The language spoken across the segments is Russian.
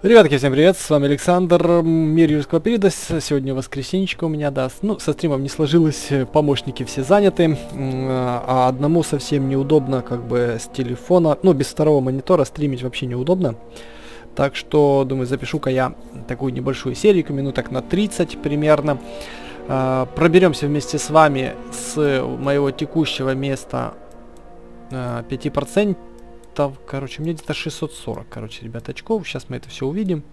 Ребятки, всем привет, с вами Александр, Мир Юрского периода. Сегодня воскресенечко у меня, да, ну, со стримом не сложилось, помощники все заняты, а одному совсем неудобно, как бы, с телефона, ну, без второго монитора стримить вообще неудобно. Так что, думаю, запишу-ка я такую небольшую серийку, минуток на 30 примерно. Проберемся вместе с вами с моего текущего места 5%. Короче, у меня где-то 640, короче, ребят, очков. Сейчас мы это все увидим.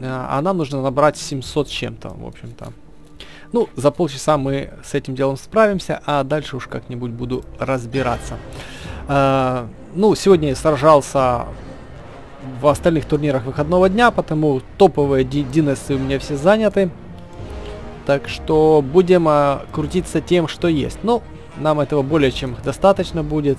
А нам нужно набрать 700 чем-то, в общем-то. Ну, за полчаса мы с этим делом справимся, а дальше уж как-нибудь буду разбираться. Ну, сегодня я сражался в остальных турнирах выходного дня, потому топовые династы у меня все заняты. Так что будем крутиться тем, что есть. Ну, нам этого более чем достаточно будет.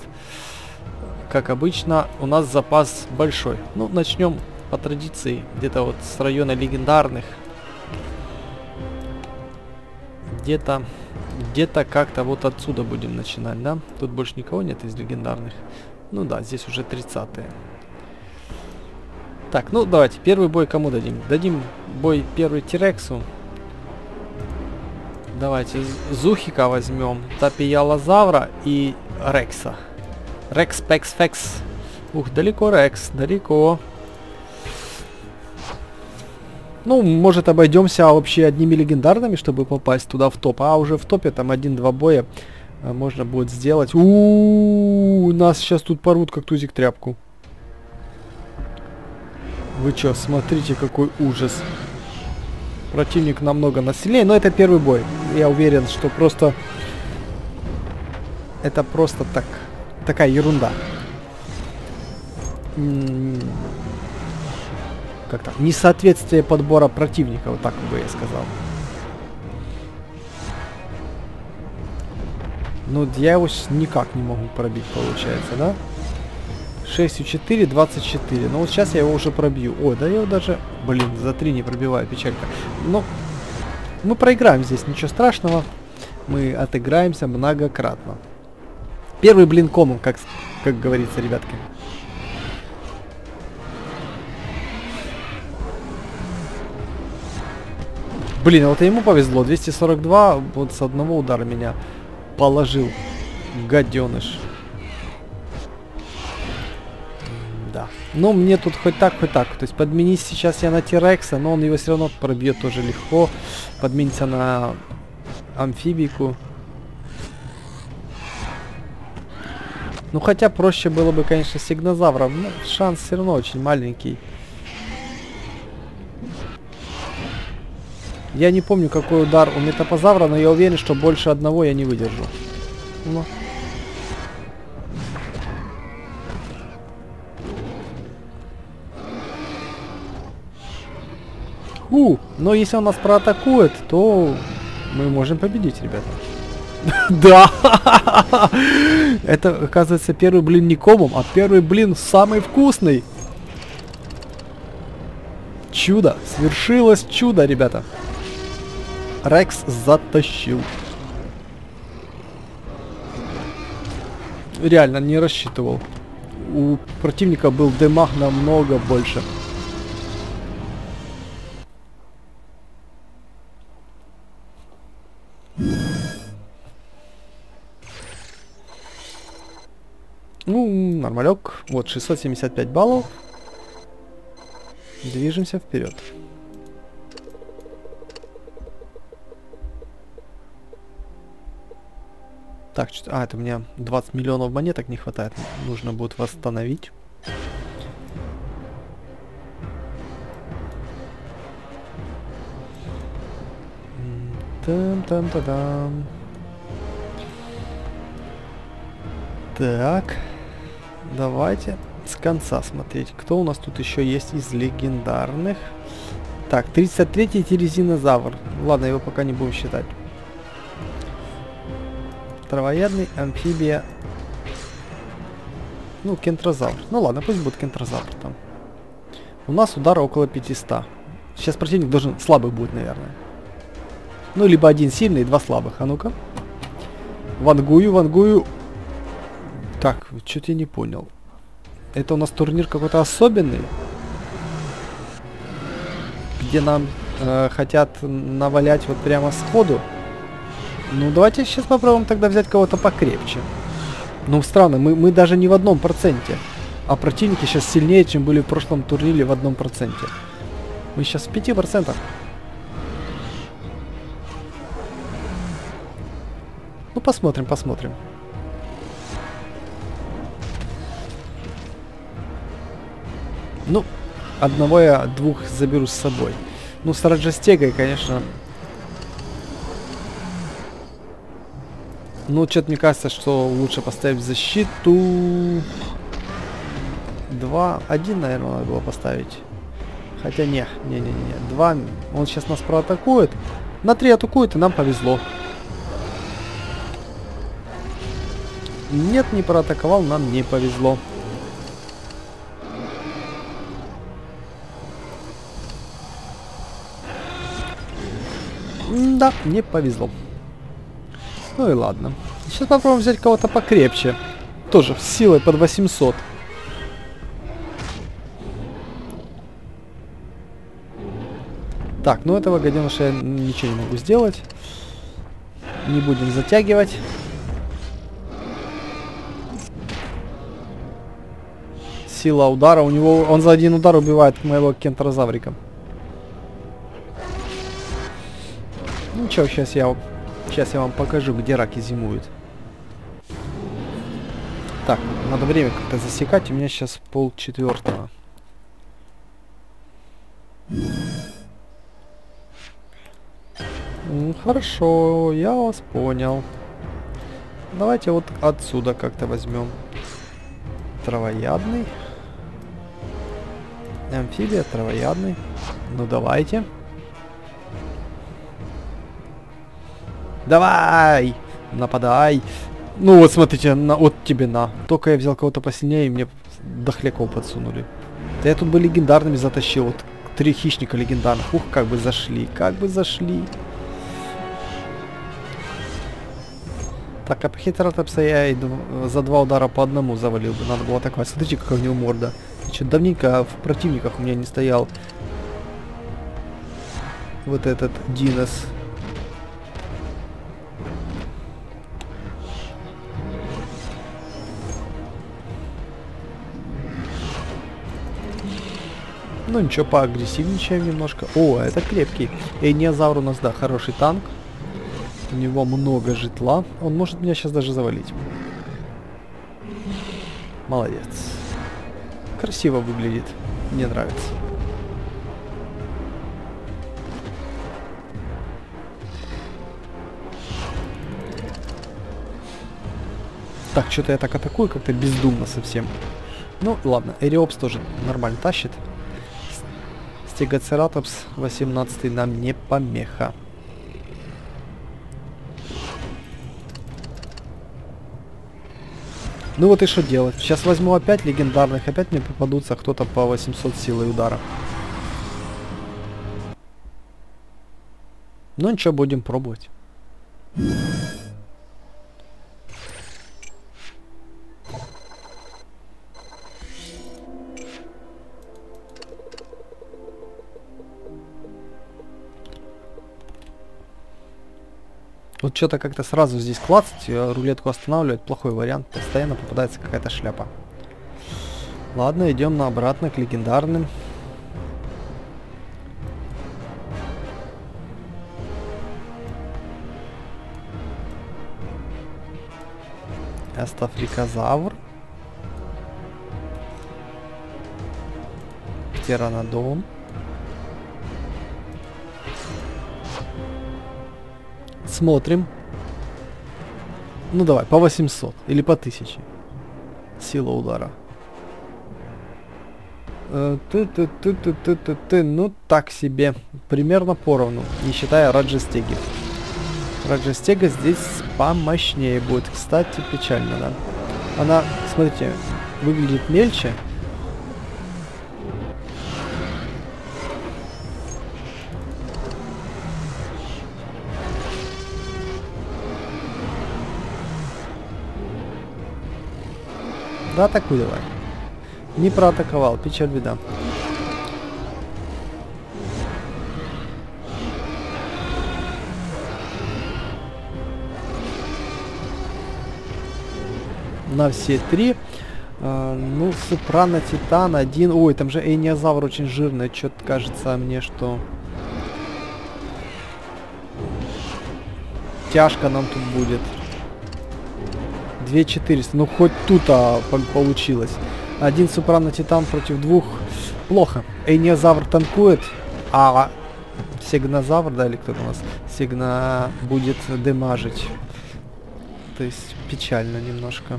Как обычно, у нас запас большой. Ну, начнем по традиции, где-то вот с района легендарных. Где-то как-то вот отсюда будем начинать, да? Тут больше никого нет из легендарных. Ну да, здесь уже 30-е. Так, ну давайте, первый бой кому дадим? Дадим бой первый Тирексу. Давайте, Зухика возьмем, Тапиялозавра и Рекса. Рекс, Пекс, Фекс. Ух, далеко Рекс, далеко. Ну, может, обойдемся вообще одними легендарными, чтобы попасть туда в топ. А уже в топе там 1-2 боя можно будет сделать. У нас сейчас тут порут как тузик тряпку. Вы чё, смотрите, какой ужас. Противник намного насильнее, но это первый бой. Я уверен, что просто... Это просто так... Такая ерунда. Как так? Несоответствие подбора противника, вот так бы я сказал. Ну, я его никак не могу пробить, получается, да? 6-4, 24. Но вот сейчас я его уже пробью. Ой, да я его даже... Блин, за 3 не пробиваю, печалька. Ну, мы проиграем здесь, ничего страшного. Мы отыграемся многократно. Первый блинком, как говорится, ребятки. Блин, а вот ему повезло. 242 вот с одного удара меня положил. Гаденыш. Да. Но мне тут хоть так, хоть так. То есть подменись сейчас я на Тирекса, но он его все равно пробьет тоже легко. Подменится на амфибийку. Ну, хотя проще было бы, конечно, с сигнозавром, но шанс все равно очень маленький. Я не помню, какой удар у метапозавра, но я уверен, что больше одного я не выдержу. Ну. Но если он нас проатакует, то мы можем победить, ребята. Да! Это, оказывается, первый блин не комом, а первый блин самый вкусный. Чудо! Свершилось чудо, ребята. Рекс затащил. Реально, не рассчитывал. У противника был демаг намного больше. Ну, нормалек. Вот, 675 баллов. Движемся вперед. Так, это у меня 20 миллионов монеток не хватает. Нужно будет восстановить. Там-там-та-дам. Так... Давайте с конца смотреть, кто у нас тут еще есть из легендарных. Так, 33-й Тирезинозавр. Ладно, его пока не будем считать. Травоядный, амфибия. Ну, кентрозавр. Ну ладно, пусть будет кентрозавр там. У нас удара около 500. Сейчас противник должен слабый будет, наверное. Ну, либо один сильный, два слабых. А ну-ка. Вангую, вангую. Так, что-то я не понял. Это у нас турнир какой-то особенный? где нам хотят навалять вот прямо сходу. Ну, давайте сейчас попробуем тогда взять кого-то покрепче. Ну, странно, мы даже не в 1%. А противники сейчас сильнее, чем были в прошлом турнире в 1%. Мы сейчас в 5%. Ну, посмотрим, посмотрим. Ну, одного я двух заберу с собой. Ну, с Раджастегой, конечно... Ну, что-то мне кажется, что лучше поставить защиту. 2-1, наверное, надо было поставить. Хотя не. 2. Он сейчас нас проатакует. На 3 атакует, и нам повезло. Нет, не проатаковал, нам не повезло. Да, не повезло. Ну и ладно. Сейчас попробуем взять кого-то покрепче. Тоже с силой под 800. Так, ну этого гаденыша я ничего не могу сделать. Не будем затягивать. Сила удара у него... Он за один удар убивает моего кентерозаврика. Ну чё, сейчас я вам покажу, где раки зимуют. Так, надо время как-то засекать. У меня сейчас 3:30. Хорошо, я вас понял. Давайте вот отсюда как-то возьмем. Травоядный. Амфибия, травоядный. Ну давайте. Давай! Нападай! Ну вот, смотрите, на, вот тебе на. Только я взял кого-то посильнее, и мне дохляков подсунули. Да я тут бы легендарными затащил. Вот 3 хищника легендарных. Ух, как бы зашли, как бы зашли. Так, а пхетератопса я и за 2 удара по одному завалил бы. Надо было такое. Смотрите, какая у него морда. Что-то давненько в противниках у меня не стоял. Вот этот Динос. Ну ничего, поагрессивничаем немножко. О, это крепкий. Эйниозавр у нас, да, хороший танк. У него много житла. Он может меня сейчас даже завалить. Молодец. Красиво выглядит. Мне нравится. Так, что-то я так атакую как-то бездумно совсем. Ну ладно, Эриопс тоже нормально тащит. Стегоцератопс 18 нам не помеха. Ну вот и что делать. Сейчас возьму опять легендарных. Опять мне попадутся кто-то по 800 силой удара. Ну ничего, будем пробовать. Вот что-то как-то сразу здесь клацать, рулетку останавливать, плохой вариант. Постоянно попадается какая-то шляпа. Ладно, идем на обратно к легендарным. Астафрикозавр. Птеранодон. Смотрим. Ну давай, по 800 или по 1000. Сила удара. Ну так себе. Примерно поровну, не считая Раджастеги. Раджастега здесь помощнее будет. Кстати, печально, да. Она, смотрите, выглядит мельче. Да, атакуй давай. Не проатаковал, печаль беда. на все три. Ну, Супрано, Титан, один... Ой, там же Эйниозавр очень жирный. Чё-то кажется мне, что... Тяжко нам тут будет. 2400. Ну, хоть тут-то получилось. Один Супрано, Титан против двух. Плохо. Эйниозавр танкует, а Сигнозавр, да, или кто-то у нас? Сигна будет демажить. То есть, печально немножко.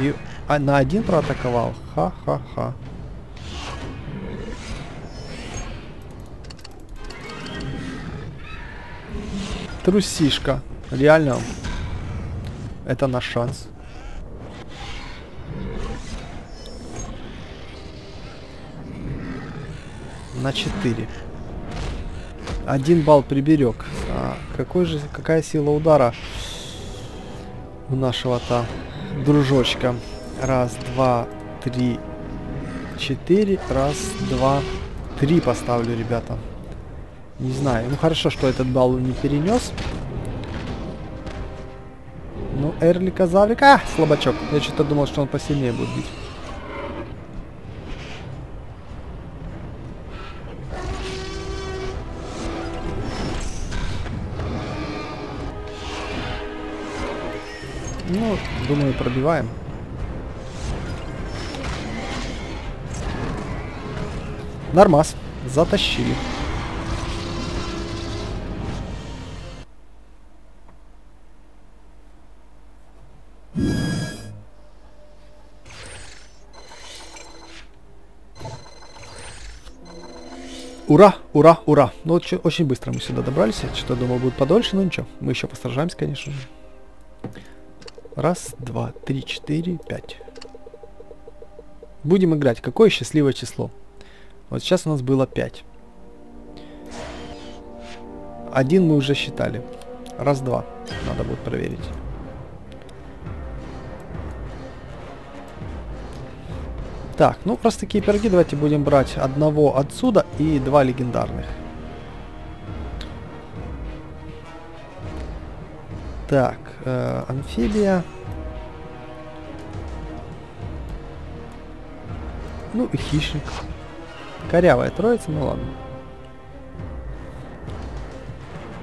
И... А на один проатаковал? Ха-ха-ха. Трусишка. Реально. Это наш шанс. На 4. Один балл приберег. А какая сила удара у нашего-то дружочка? Раз, два, три, четыре. Раз, два, три поставлю, ребята. Не знаю. Ну хорошо, что этот балл не перенес. Ну, Эрлика, Заврика. Слабачок. Я что-то думал, что он посильнее будет бить. Ну, думаю, пробиваем. Нормас. Затащили. Ура, ура, ура. Ну, очень быстро мы сюда добрались. Я что-то думал, будет подольше, но ничего. Мы еще постаржаемся, конечно же. Раз, два, три, четыре, пять. Будем играть. Какое счастливое число. Вот сейчас у нас было 5. Один мы уже считали. Раз, два. Надо будет проверить. Так, ну просто такие пироги. Давайте будем брать одного отсюда и два легендарных. Так, амфибия. Ну и хищник. Корявая троица, ну ладно.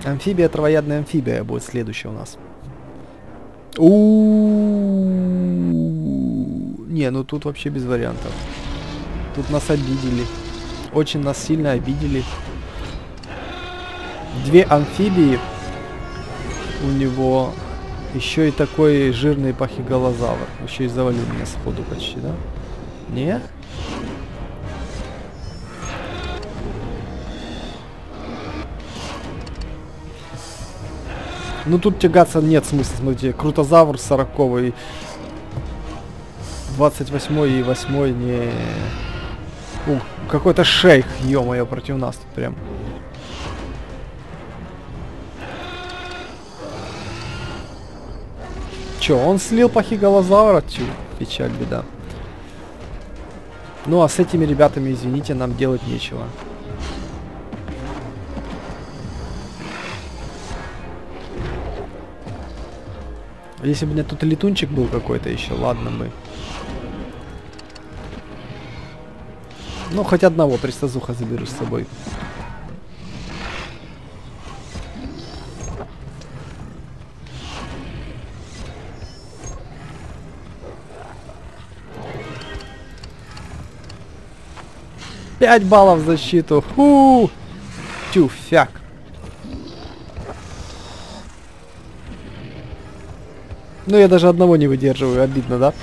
Амфибия, травоядная амфибия будет следующая у нас. Не, ну тут вообще без вариантов. Тут нас обидели. Очень нас сильно обидели. Две амфибии. У него еще и такой жирный пахиголозавр. Еще и завалил меня сходу почти, да? Не? Ну тут тягаться нет смысла, смотрите, крутозавр 40-й, 28-й и 8-й, не... какой-то шейх, ё-моё, против нас тут прям. Чё, он слил пахиголозавра? Тю, печаль, беда. Ну а с этими ребятами, извините, нам делать нечего. Если бы у меня тут летунчик был какой-то еще, ладно бы. Ну, хоть одного пристазуха заберу с собой. Пять баллов в защиту. Фу! Тюфяк. Ну, я даже одного не выдерживаю, обидно, да?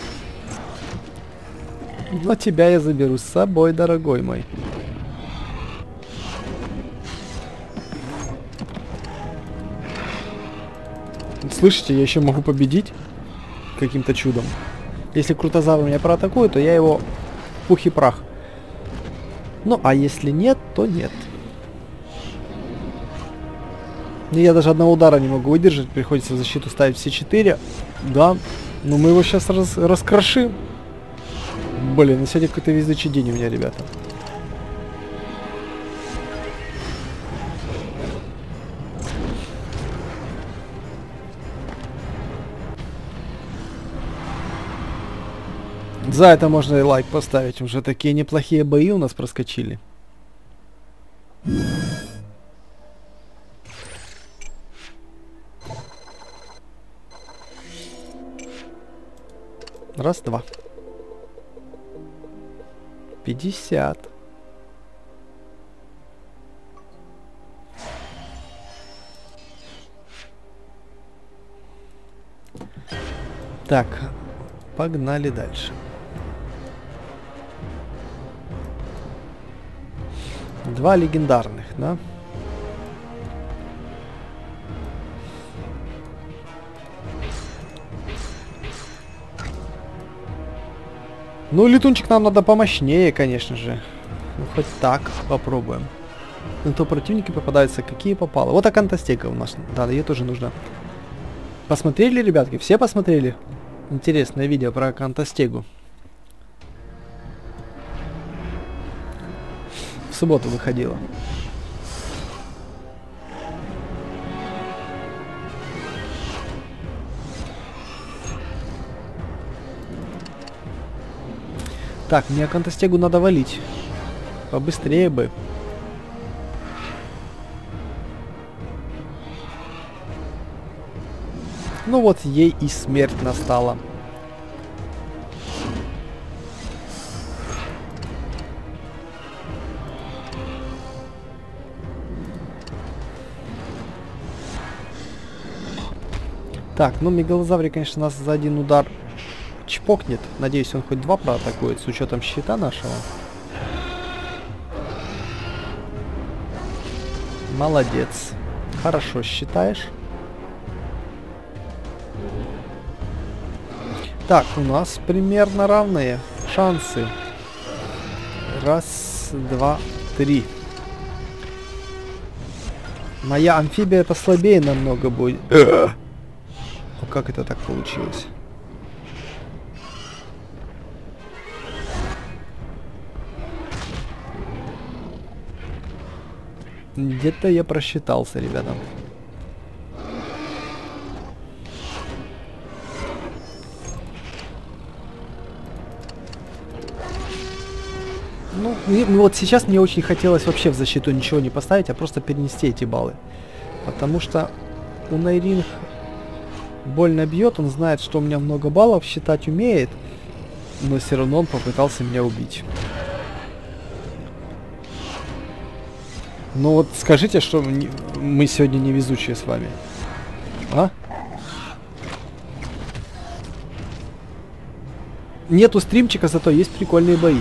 Но тебя я заберу с собой, дорогой мой. Слышите, я еще могу победить каким-то чудом. Если крутозавр меня проатакует, то я его пух и прах. Ну, а если нет, то нет. Ну, я даже одного удара не могу выдержать, приходится в защиту ставить все 4. Да, ну мы его сейчас раскрошим. Блин, ну сегодня какой-то везучий день у меня, ребята. За это можно и лайк поставить. Уже такие неплохие бои у нас проскочили. Раз, два. 50. Так, погнали дальше. Два легендарных, да? Ну, летунчик нам надо помощнее, конечно же. Ну, хоть так попробуем. Но то противники попадаются, какие попало. Вот Акантастека у нас. Да, ее тоже нужно. Посмотрели, ребятки? Все посмотрели? Интересное видео про Акантастегу. В субботу выходило. Так, мне Акантастегу надо валить. Побыстрее бы. Ну вот ей и смерть настала. Так, ну мегалозаврик, конечно, нас за один удар чпокнет. Надеюсь, он хоть два проатакует с учетом щита нашего. Молодец. Хорошо считаешь. Так, у нас примерно равные шансы. Раз, два, три. Моя амфибия послабее намного будет. Как это так получилось? Где-то я просчитался, ребята. Ну, вот сейчас мне очень хотелось вообще в защиту ничего не поставить, а просто перенести эти баллы. Потому что у Найринг больно бьет, он знает, что у меня много баллов, считать умеет, но все равно он попытался меня убить. Ну вот скажите, что мы сегодня невезучие с вами. А? Нету стримчика, зато есть прикольные бои.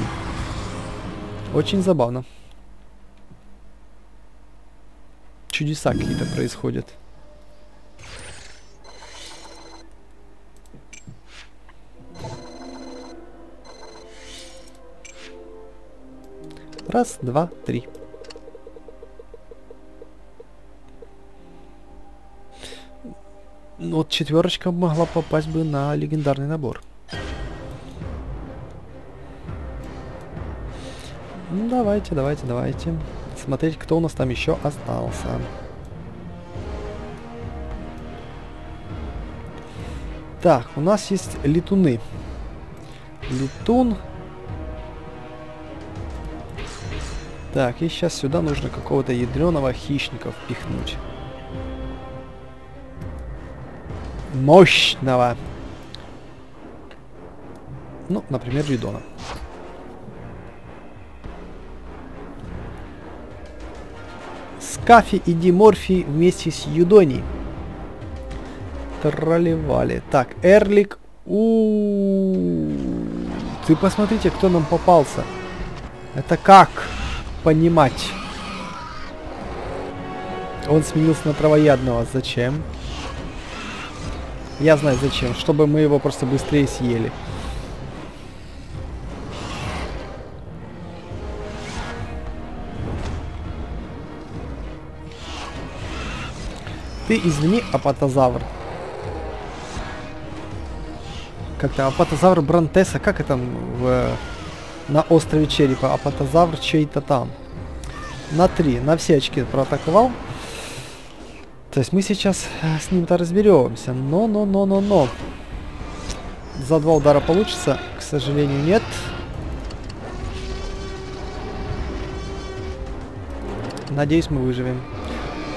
Очень забавно. Чудеса какие-то происходят. Раз, два, три. Вот четверочка могла попасть бы на легендарный набор. Ну, давайте, давайте, давайте. Смотреть, кто у нас там еще остался. Так, у нас есть летуны. Летун. Так, и сейчас сюда нужно какого-то ядреного хищника впихнуть. Мощного. Ну, например, Ридона. Скафи и Диморфи вместе с Юдони. Тролливали. Так, Эрлик. Ты посмотрите, кто нам попался. Это как понимать? Он сменился на травоядного. Зачем? Я знаю зачем, чтобы мы его просто быстрее съели. Ты извини, апатозавр. Как-то апатозавр Брантеса, как это на острове черепа, апатозавр чей-то там. На 3, на все очки проатаковал. То есть мы сейчас с ним-то разберемся. Но. За два удара получится? К сожалению, нет. Надеюсь, мы выживем.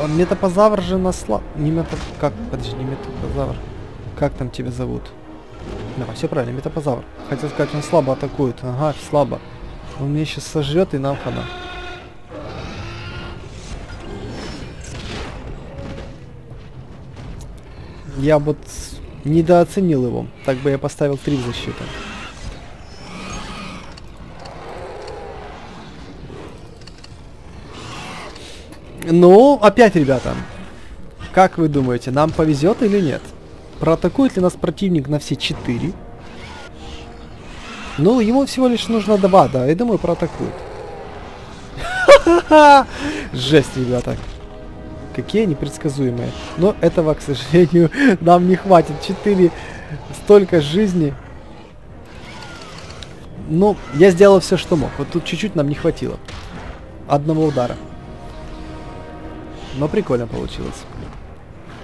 Метапозавр же наслал... Как? Подожди, не метапозавр. Как там тебя зовут? Давай, все правильно, метапозавр. Хотел сказать, он слабо атакует. Ага, слабо. Он меня сейчас сожрет, и нам хана. Я вот недооценил его. Так бы я поставил 3 в защиту. Ну, опять, ребята. Как вы думаете, нам повезет или нет? Проатакует ли нас противник на все 4? Ну, ему всего лишь нужно 2, да. Я думаю, проатакует. Жесть, ребята. Какие непредсказуемые. Но этого, к сожалению, нам не хватит. 4. Столько жизни. Ну, я сделал все, что мог. Вот тут чуть-чуть нам не хватило. Одного удара. Но прикольно получилось.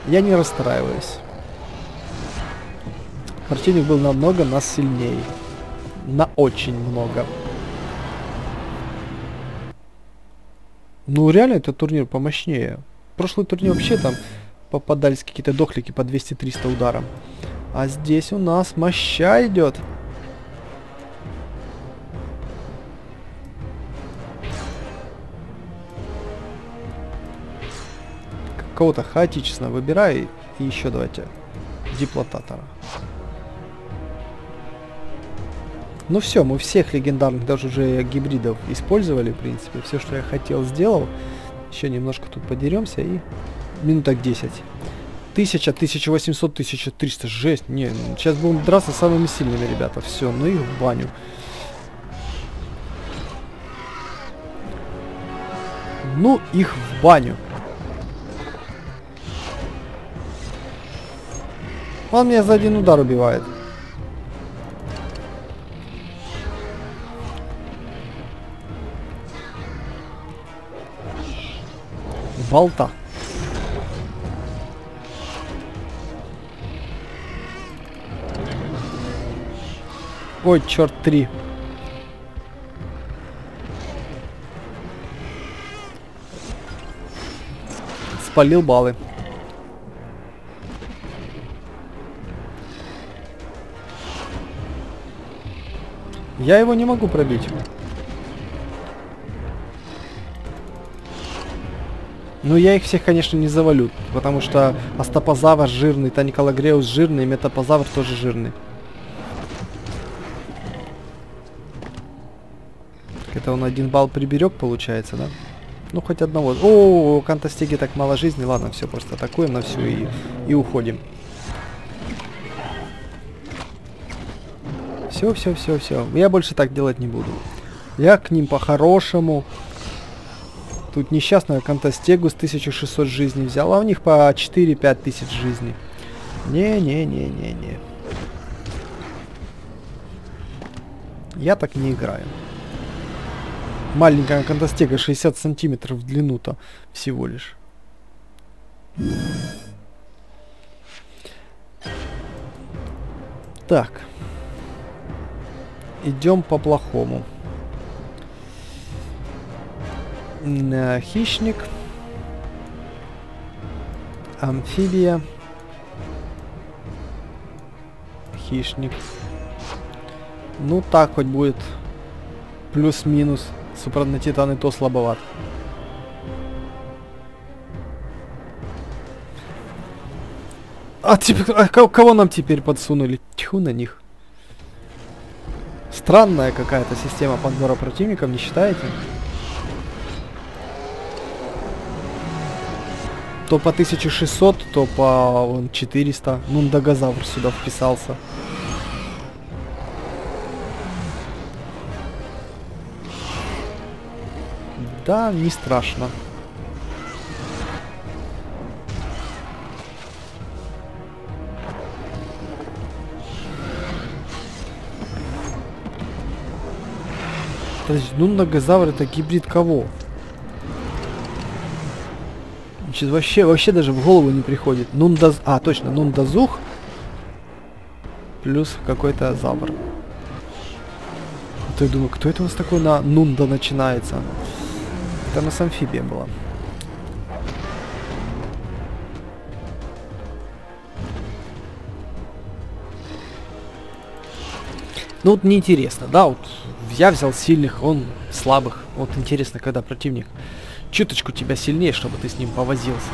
Я не расстраиваюсь. Противник был намного нас сильнее. На очень много. Ну, реально, этот турнир помощнее. Прошлый турнир вообще там попадались какие-то дохлики по 200-300 ударов. А здесь у нас моща идет. Какого-то хаотично выбирай. И еще давайте диплотатора. Ну все, мы всех легендарных, даже уже гибридов использовали, в принципе. Все, что я хотел, сделал. Еще немножко тут подеремся и минуток 10. 1000, 1800, 1300. Жесть. Не, сейчас будем драться с самыми сильными, ребята. Все, ну и в баню. Ну их в баню. Он меня за один удар убивает. Болта. Ой, черт, 3. Спалил баллы. Я его не могу пробить. Ну, я их всех, конечно, не завалю, потому что Астапозавр жирный, Таникалагреус жирный, Метапозавр тоже жирный. Это он 1 балл приберег, получается, да? Ну, хоть одного. О, у Кантастеги так мало жизни. Ладно, все, просто атакуем на всю и уходим. Все, все, все, все. Я больше так делать не буду. Я к ним по-хорошему... Тут несчастная Кантастегу с 1600 жизней взяла, а у них по 4-5 тысяч жизней. Не-не-не-не-не. Я так не играю. Маленькая Кантастега, 60 сантиметров в длину-то всего лишь. Так. Идем по-плохому. Хищник, амфибия, хищник. Ну так хоть будет плюс-минус. Супранатитан и то слабоват. А теперь, кого нам теперь подсунули? Тьфу на них. Странная какая-то система подбора противников, не считаете? То по 1600, то по 400. Нундагазавр сюда вписался. Да, не страшно. Подожди, Нундагазавр это гибрид кого? Вообще даже в голову не приходит. Нундаз... А, точно, Нундазух. плюс какой-то азавр. А то я думаю, кто это у нас такой на Нунда начинается? Это у нас амфибия была. Ну вот неинтересно, да, вот я взял сильных, он слабых. Вот интересно, когда противник чуточку тебя сильнее, чтобы ты с ним повозился.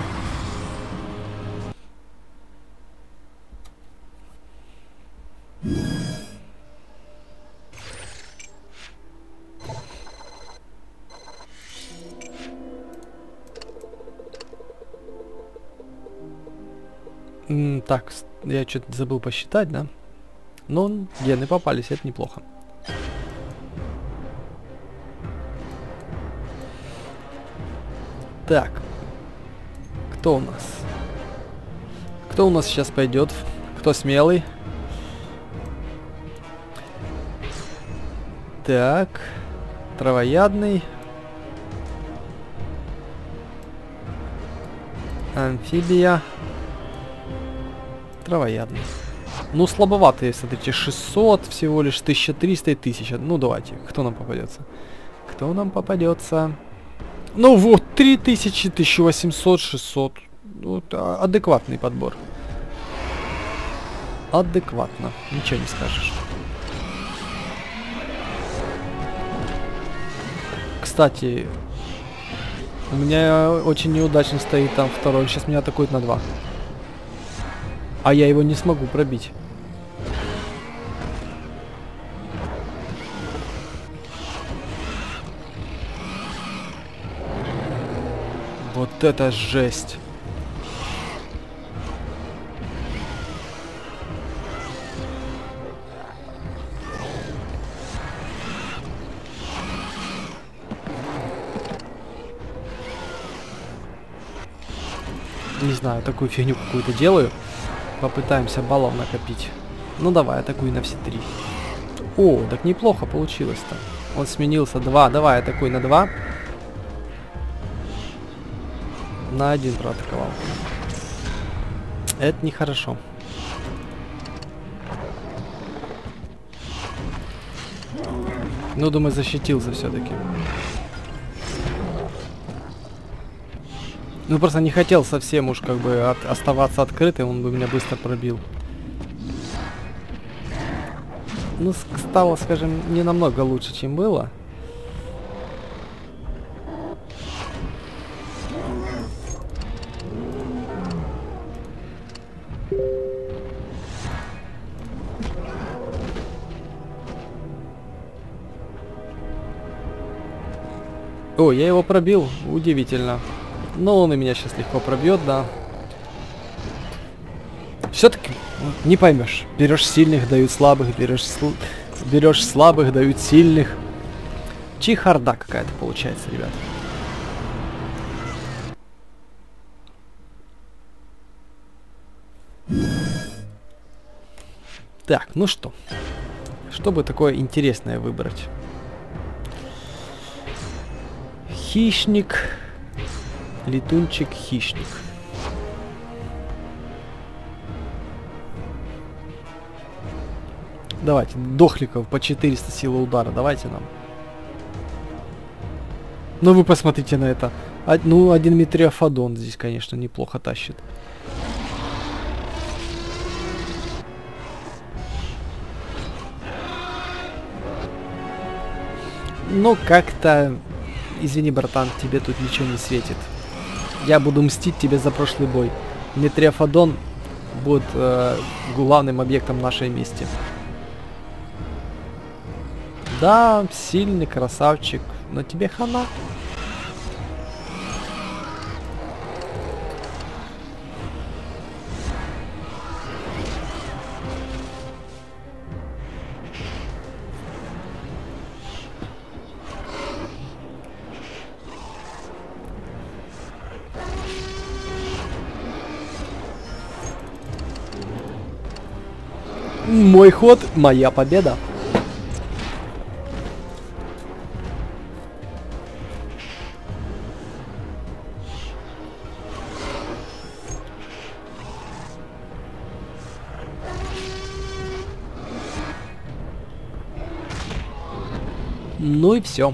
Так, я что-то забыл посчитать, да? Но гены попались, это неплохо. Так, кто у нас? Кто у нас сейчас пойдет? Кто смелый? Так, травоядный. Амфибия. Травоядный. Ну, слабоватые, смотрите, 600, всего лишь 1300 и 1000. Ну, давайте, кто нам попадется? Кто нам попадется? Ну, вот, 3000, 1800, 600. Вот, адекватный подбор. Адекватно, ничего не скажешь. Кстати, у меня очень неудачно стоит там второй. Сейчас меня атакует на 2. А я его не смогу пробить. Вот это жесть. Не знаю, такую фигню какую-то делаю. Попытаемся баллов накопить. Ну давай, атакуй на все 3. О, так неплохо получилось-то. Он сменился. 2. Давай, атакуй на 2. На 1 проатаковал. Это нехорошо. Ну, думаю, защитился все-таки. Ну, просто не хотел совсем уж как бы оставаться открытым, он бы меня быстро пробил. Ну, стало, скажем, не намного лучше, чем было. О, я его пробил, удивительно. Но он и меня сейчас легко пробьет, да. Все-таки не поймешь. Берешь сильных, дают слабых, берешь слабых, дают сильных. Чехарда какая-то получается, ребят. Так, ну что? Что бы такое интересное выбрать? Хищник. Летунчик-хищник. Давайте, дохликов по 400 силы удара. Давайте нам. Ну вы посмотрите на это. Ну, один Митриофодон здесь, конечно, неплохо тащит. Но как-то... Извини, братан, тебе тут ничего не светит. Я буду мстить тебе за прошлый бой. Метриофодон будет главным объектом нашей мести. Да, сильный красавчик, но тебе хана. Мой ход, моя победа. Ну и все.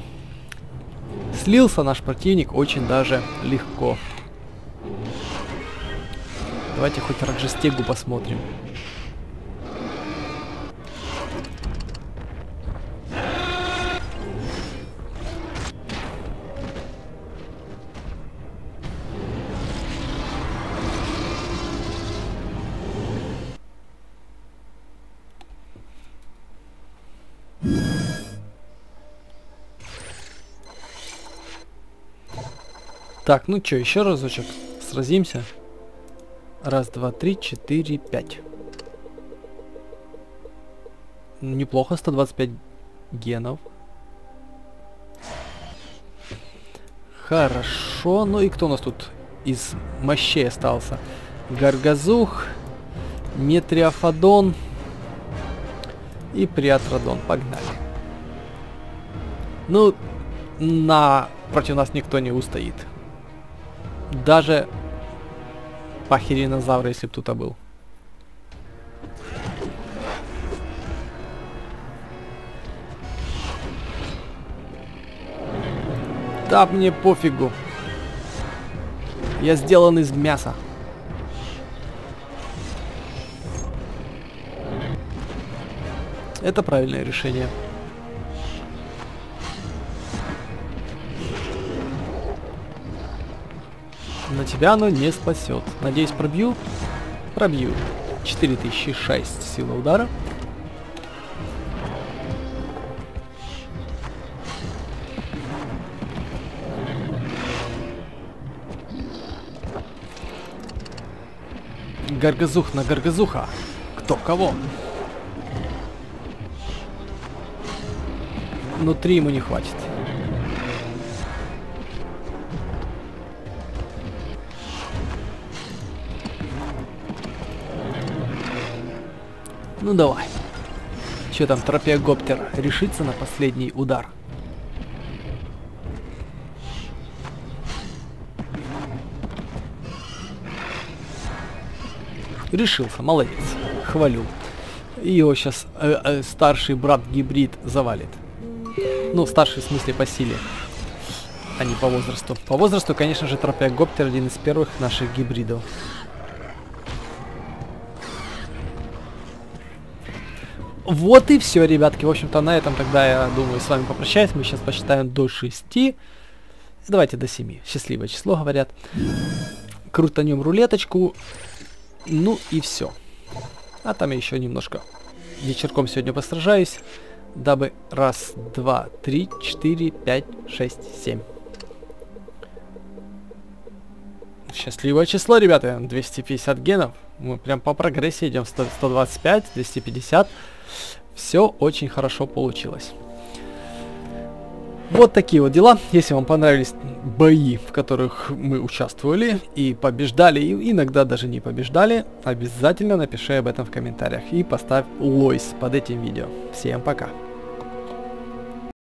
Слился наш противник очень даже легко. Давайте хоть Раджастегу посмотрим. Так, ну чё, еще разочек сразимся. Раз, два, три, четыре, пять. Неплохо, 125 генов. Хорошо, ну и кто у нас тут из мощей остался? Гаргазух, Метриофодон и Приатродон. Погнали. Ну, против нас никто не устоит. Даже пахиринозавра, если бы кто-то был. Да мне пофигу. Я сделан из мяса. Это правильное решение. На тебя оно не спасет. Надеюсь, пробью? Пробью. 4006 сила удара. Гаргазух на Гаргазуха. Кто кого? Но 3 ему не хватит. Ну давай. Че там, тропиогоптер решится на последний удар? Решился, молодец. Хвалю. Его сейчас старший брат-гибрид завалит. Ну, старший в смысле по силе, а не по возрасту. По возрасту, конечно же, тропиогоптер один из первых наших гибридов. Вот и все, ребятки. В общем-то, на этом тогда, я думаю, с вами попрощаюсь. Мы сейчас посчитаем до 6. Давайте до 7. Счастливое число, говорят. Крутанем рулеточку. Ну и все. А там я еще немножко вечерком сегодня постражаюсь, дабы 1, 2, 3, 4, 5, 6, 7. Счастливое число, ребята. 250 генов. Мы прям по прогрессе идем. 125, 250. Все очень хорошо получилось. Вот такие вот дела. Если вам понравились бои, в которых мы участвовали и побеждали, и иногда даже не побеждали, обязательно напиши об этом в комментариях и поставь лойс под этим видео. Всем пока!